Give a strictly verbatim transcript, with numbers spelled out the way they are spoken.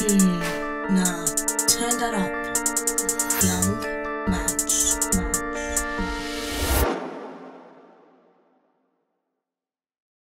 Mm, nah, turn that up.